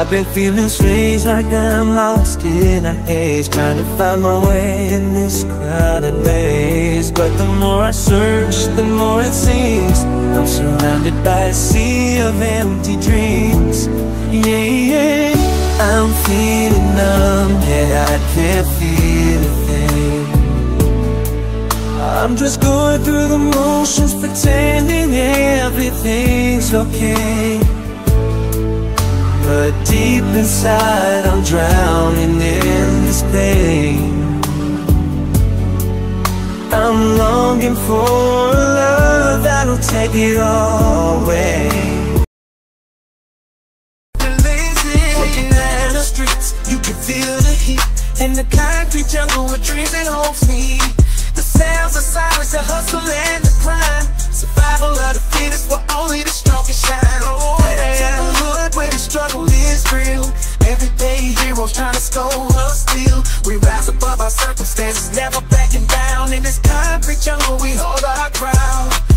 I've been feeling strange, like I'm lost in a haze, trying to find my way in this crowded maze. But the more I search, the more it seems I'm surrounded by a sea of empty dreams. Yeah, I'm feeling numb, yeah, I can't feel a thing. I'm just going through the motions, pretending everything's okay. But deep inside, I'm drowning in this pain. I'm longing for a love that'll take it all away. You're lazy, hanging out the streets. You can feel the heat in the concrete jungle with dreams and hopes meet. The sounds of silence, the hustle and the climb. Survival of the fittest, where only the strong can shine. Oh, yeah. The struggle is real. Everyday heroes trying to score us still. We rise above our circumstances, never backing down. In this concrete jungle, we hold our ground.